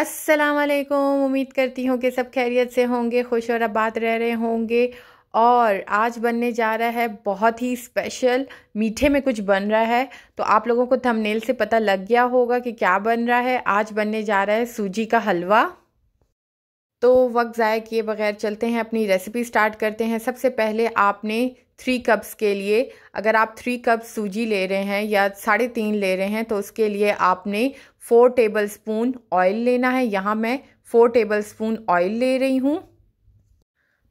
अस्सलाम वालेकुम। उम्मीद करती हूँ कि सब खैरियत से होंगे, खुश और आबाद रह रहे होंगे। और आज बनने जा रहा है बहुत ही स्पेशल, मीठे में कुछ बन रहा है। तो आप लोगों को थंबनेल से पता लग गया होगा कि क्या बन रहा है। आज बनने जा रहा है सूजी का हलवा। तो वक्त ज़ाया किए बगैर चलते हैं, अपनी रेसिपी स्टार्ट करते हैं। सबसे पहले आपने 3 कप्स के लिए, अगर आप 3 कप सूजी ले रहे हैं या 3.5 ले रहे हैं, तो उसके लिए आपने 4 टेबलस्पून ऑयल लेना है। यहाँ मैं 4 टेबलस्पून ऑयल ले रही हूँ।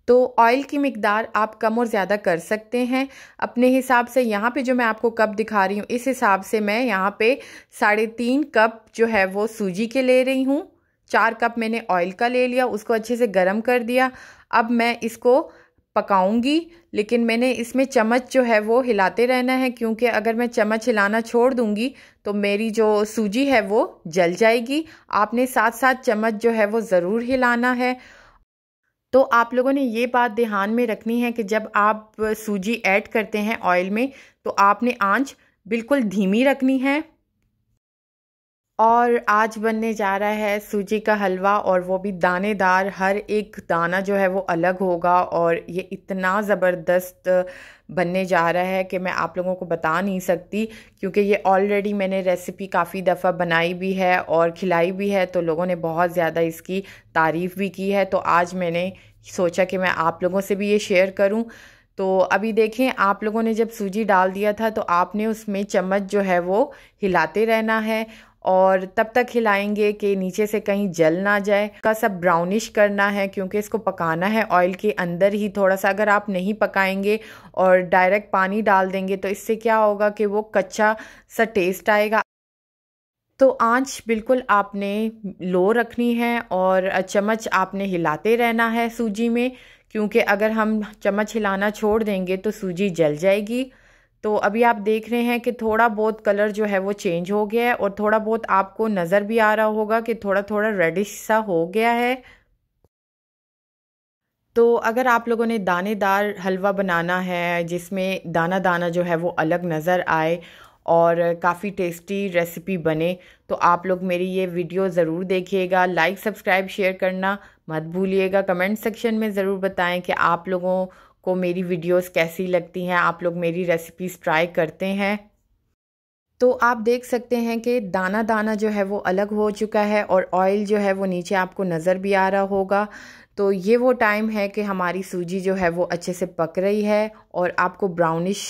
तो ऑयल की मिकदार आप कम और ज़्यादा कर सकते हैं अपने हिसाब से। यहाँ पे जो मैं आपको कप दिखा रही हूँ, इस हिसाब से मैं यहाँ पे 3.5 कप जो है वो सूजी के ले रही हूँ। 4 कप मैंने ऑयल का ले लिया, उसको अच्छे से गर्म कर दिया। अब मैं इसको पकाऊंगी, लेकिन मैंने इसमें चम्मच जो है वो हिलाते रहना है, क्योंकि अगर मैं चम्मच हिलाना छोड़ दूंगी तो मेरी जो सूजी है वो जल जाएगी। आपने साथ चम्मच जो है वो ज़रूर हिलाना है। तो आप लोगों ने ये बात ध्यान में रखनी है कि जब आप सूजी ऐड करते हैं ऑयल में, तो आपने आंच बिल्कुल धीमी रखनी है। और आज बनने जा रहा है सूजी का हलवा, और वो भी दानेदार। हर एक दाना जो है वो अलग होगा, और ये इतना ज़बरदस्त बनने जा रहा है कि मैं आप लोगों को बता नहीं सकती, क्योंकि ये ऑलरेडी मैंने रेसिपी काफ़ी दफ़ा बनाई भी है और खिलाई भी है, तो लोगों ने बहुत ज़्यादा इसकी तारीफ़ भी की है। तो आज मैंने सोचा कि मैं आप लोगों से भी ये शेयर करूँ। तो अभी देखें, आप लोगों ने जब सूजी डाल दिया था तो आपने उसमें चम्मच जो है वो हिलाते रहना है, और तब तक हिलाएंगे कि नीचे से कहीं जल ना जाए। का सब ब्राउनिश करना है, क्योंकि इसको पकाना है ऑयल के अंदर ही थोड़ा सा। अगर आप नहीं पकाएंगे और डायरेक्ट पानी डाल देंगे तो इससे क्या होगा कि वो कच्चा सा टेस्ट आएगा। तो आंच बिल्कुल आपने लो रखनी है, और चम्मच आपने हिलाते रहना है सूजी में, क्योंकि अगर हम चम्मच हिलाना छोड़ देंगे तो सूजी जल जाएगी। तो अभी आप देख रहे हैं कि थोड़ा बहुत कलर जो है वो चेंज हो गया है, और थोड़ा बहुत आपको नज़र भी आ रहा होगा कि थोड़ा थोड़ा रेडिश सा हो गया है। तो अगर आप लोगों ने दानेदार हलवा बनाना है, जिसमें दाना दाना जो है वो अलग नज़र आए और काफ़ी टेस्टी रेसिपी बने, तो आप लोग मेरी ये वीडियो ज़रूर देखिएगा। लाइक, सब्सक्राइब, शेयर करना मत भूलिएगा। कमेंट सेक्शन में ज़रूर बताएं कि आप लोगों को मेरी वीडियोस कैसी लगती हैं, आप लोग मेरी रेसिपीज़ ट्राई करते हैं। तो आप देख सकते हैं कि दाना दाना जो है वो अलग हो चुका है, और ऑयल जो है वो नीचे आपको नज़र भी आ रहा होगा। तो ये वो टाइम है कि हमारी सूजी जो है वो अच्छे से पक रही है, और आपको ब्राउनिश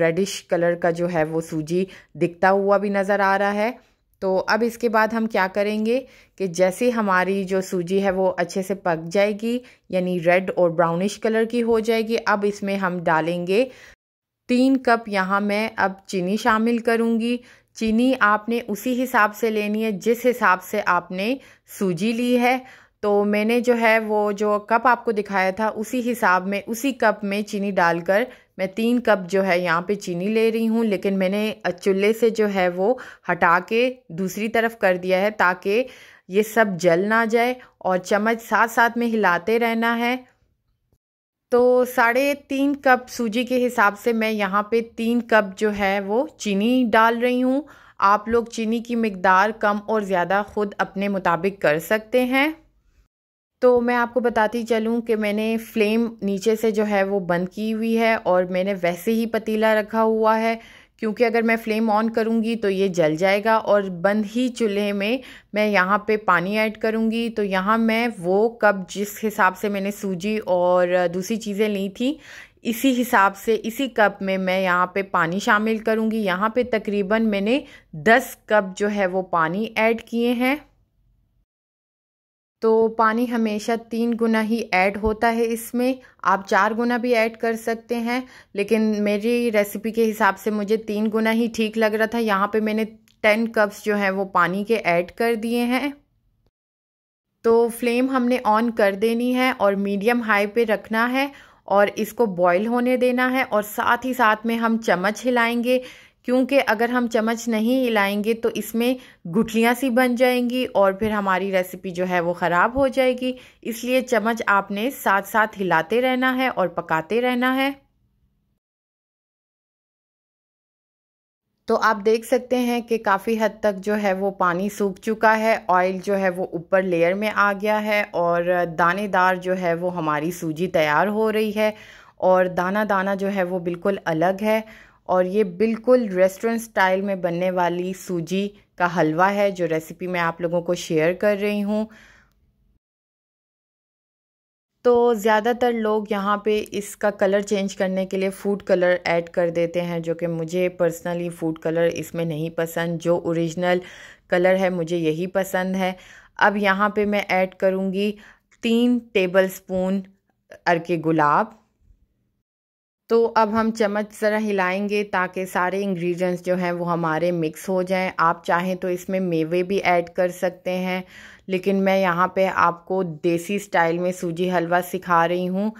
रेडिश कलर का जो है वो सूजी दिखता हुआ भी नज़र आ रहा है। तो अब इसके बाद हम क्या करेंगे कि जैसे हमारी जो सूजी है वो अच्छे से पक जाएगी, यानी रेड और ब्राउनिश कलर की हो जाएगी, अब इसमें हम डालेंगे 3 कप। यहाँ मैं अब चीनी शामिल करूँगी। चीनी आपने उसी हिसाब से लेनी है जिस हिसाब से आपने सूजी ली है। तो मैंने जो है वो जो कप आपको दिखाया था उसी हिसाब में, उसी कप में चीनी डालकर मैं 3 कप जो है यहाँ पे चीनी ले रही हूँ। लेकिन मैंने चूल्हे से जो है वो हटा के दूसरी तरफ कर दिया है, ताकि ये सब जल ना जाए, और चम्मच साथ में हिलाते रहना है। तो 3.5 कप सूजी के हिसाब से मैं यहाँ पे 3 कप जो है वो चीनी डाल रही हूँ। आप लोग चीनी की मिकदार कम और ज़्यादा ख़ुद अपने मुताबिक कर सकते हैं। तो मैं आपको बताती चलूं कि मैंने फ्लेम नीचे से जो है वो बंद की हुई है, और मैंने वैसे ही पतीला रखा हुआ है, क्योंकि अगर मैं फ्लेम ऑन करूंगी तो ये जल जाएगा। और बंद ही चूल्हे में मैं यहाँ पे पानी ऐड करूंगी। तो यहाँ मैं वो कप जिस हिसाब से मैंने सूजी और दूसरी चीज़ें ली थी, इसी हिसाब से इसी कप में मैं यहाँ पे पानी शामिल करूँगी। यहाँ पे तकरीबन मैंने 10 कप जो है वो पानी ऐड किए हैं। तो पानी हमेशा 3 गुना ही ऐड होता है, इसमें आप 4 गुना भी ऐड कर सकते हैं, लेकिन मेरी रेसिपी के हिसाब से मुझे 3 गुना ही ठीक लग रहा था। यहाँ पे मैंने 10 कप्स जो हैं वो पानी के ऐड कर दिए हैं। तो फ्लेम हमने ऑन कर देनी है, और मीडियम हाई पे रखना है, और इसको बॉईल होने देना है। और साथ ही साथ में हम चम्मच हिलाएंगे, क्योंकि अगर हम चम्मच नहीं हिलाएंगे तो इसमें गुठलियाँ सी बन जाएंगी, और फिर हमारी रेसिपी जो है वो ख़राब हो जाएगी। इसलिए चम्मच आपने साथ हिलाते रहना है और पकाते रहना है। तो आप देख सकते हैं कि काफ़ी हद तक जो है वो पानी सूख चुका है, ऑयल जो है वो ऊपर लेयर में आ गया है और दानेदार जो है वो हमारी सूजी तैयार हो रही है और दाना दाना जो है वो बिल्कुल अलग है। और ये बिल्कुल रेस्टोरेंट स्टाइल में बनने वाली सूजी का हलवा है जो रेसिपी मैं आप लोगों को शेयर कर रही हूँ। तो ज़्यादातर लोग यहाँ पे इसका कलर चेंज करने के लिए फूड कलर ऐड कर देते हैं, जो कि मुझे पर्सनली फूड कलर इसमें नहीं पसंद, जो ओरिजिनल कलर है मुझे यही पसंद है। अब यहाँ पे मैं ऐड करूँगी 3 टेबलस्पून अरके गुलाब। तो अब हम चम्मच ज़रा हिलाएंगे ताकि सारे इंग्रेडिएंट्स जो हैं वो हमारे मिक्स हो जाएं। आप चाहें तो इसमें मेवे भी ऐड कर सकते हैं, लेकिन मैं यहाँ पे आपको देसी स्टाइल में सूजी हलवा सिखा रही हूँ।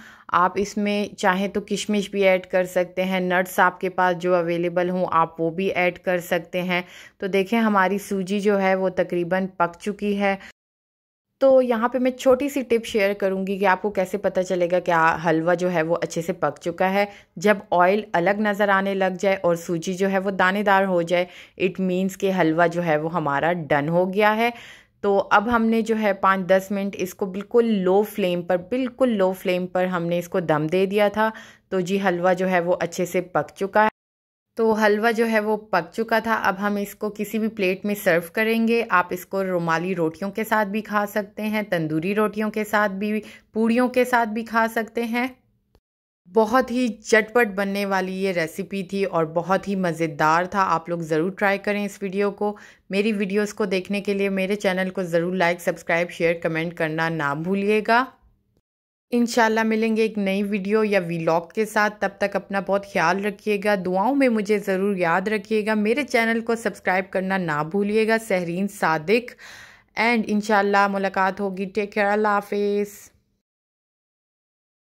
आप इसमें चाहें तो किशमिश भी ऐड कर सकते हैं, नट्स आपके पास जो अवेलेबल हों आप वो भी ऐड कर सकते हैं। तो देखें हमारी सूजी जो है वो तकरीबन पक चुकी है। तो यहाँ पे मैं छोटी सी टिप शेयर करूँगी कि आपको कैसे पता चलेगा कि हलवा जो है वो अच्छे से पक चुका है। जब ऑयल अलग नज़र आने लग जाए और सूजी जो है वो दानेदार हो जाए, इट मीन्स कि हलवा जो है वो हमारा डन हो गया है। तो अब हमने जो है 5-10 मिनट इसको बिल्कुल लो फ्लेम पर हमने इसको दम दे दिया था। तो जी हलवा जो है वो अच्छे से पक चुका है। तो हलवा जो है वो पक चुका था। अब हम इसको किसी भी प्लेट में सर्व करेंगे। आप इसको रुमाली रोटियों के साथ भी खा सकते हैं, तंदूरी रोटियों के साथ भी, पूड़ियों के साथ भी खा सकते हैं। बहुत ही झटपट बनने वाली ये रेसिपी थी और बहुत ही मज़ेदार था। आप लोग ज़रूर ट्राई करें इस वीडियो को। मेरी वीडियोज़ को देखने के लिए मेरे चैनल को ज़रूर लाइक, सब्सक्राइब, शेयर, कमेंट करना ना भूलिएगा। इंशाल्लाह मिलेंगे एक नई वीडियो या व्लॉग के साथ। तब तक अपना बहुत ख्याल रखिएगा, दुआओं में मुझे ज़रूर याद रखिएगा। मेरे चैनल को सब्सक्राइब करना ना भूलिएगा। सहरीन सादिक एंड इंशाल्लाह मुलाकात होगी। टेक केयर, अल्लाह हाफिज़।